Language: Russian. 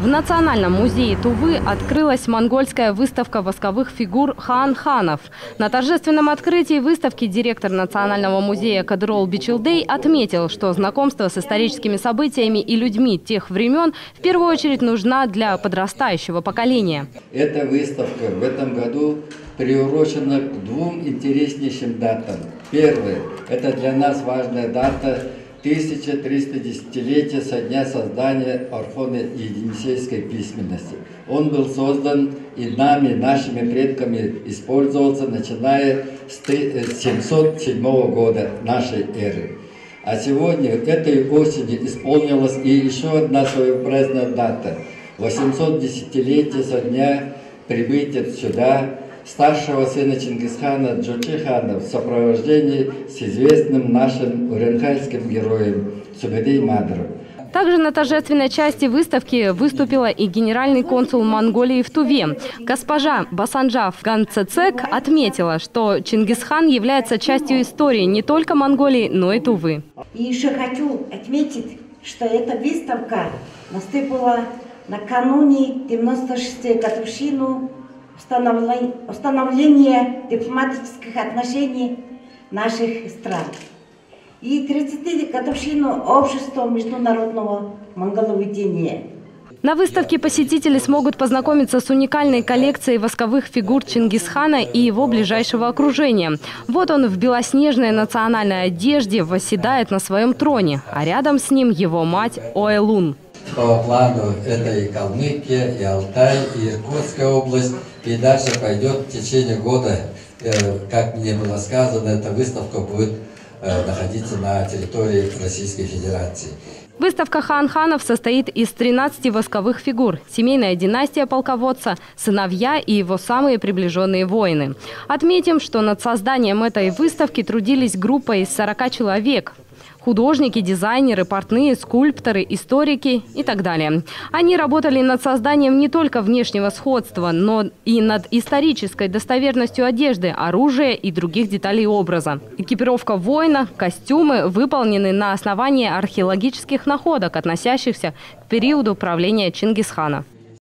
В Национальном музее Тувы открылась монгольская выставка восковых фигур Хан Ханов. На торжественном открытии выставки директор Национального музея Кадрол Бичилдей отметил, что знакомство с историческими событиями и людьми тех времен в первую очередь нужна для подрастающего поколения. Эта выставка в этом году приурочена к двум интереснейшим датам. Первое – это для нас важная дата – 1310-летие со дня создания Орфоны енисейской письменности. Он был создан и нами, нашими предками использовался, начиная с 707 года нашей эры. А сегодня, этой осенью, исполнилась и еще одна своеобразная дата. 810-летие со дня прибытия сюда старшего сына Чингисхана Джучихана в сопровождении с известным нашим уренхальским героем Цубедей Мадру. Также на торжественной части выставки выступила и генеральный консул Монголии в Туве. Госпожа Басанджав Ганцецек отметила, что Чингисхан является частью истории не только Монголии, но и Тувы. И еще хочу отметить, что эта выставка наступила накануне 96-й годовщину установление дипломатических отношений наших стран и 30-годовщину общества международного монголоведения. На выставке посетители смогут познакомиться с уникальной коллекцией восковых фигур Чингисхана и его ближайшего окружения. Вот он в белоснежной национальной одежде восседает на своем троне, а рядом с ним его мать Оэлун. По плану это и Калмыкия, и Алтай, и Иркутская область. И дальше пойдет в течение года, как мне было сказано, эта выставка будет находиться на территории Российской Федерации. Выставка Хан Ханов состоит из 13 восковых фигур, семейная династия полководца, сыновья и его самые приближенные воины. Отметим, что над созданием этой выставки трудились группа из 40 человек. Художники, дизайнеры, портные, скульпторы, историки и так далее. Они работали над созданием не только внешнего сходства, но и над исторической достоверностью одежды, оружия и других деталей образа. Экипировка воина, костюмы выполнены на основании археологических находок, относящихся к периоду правления Чингисхана.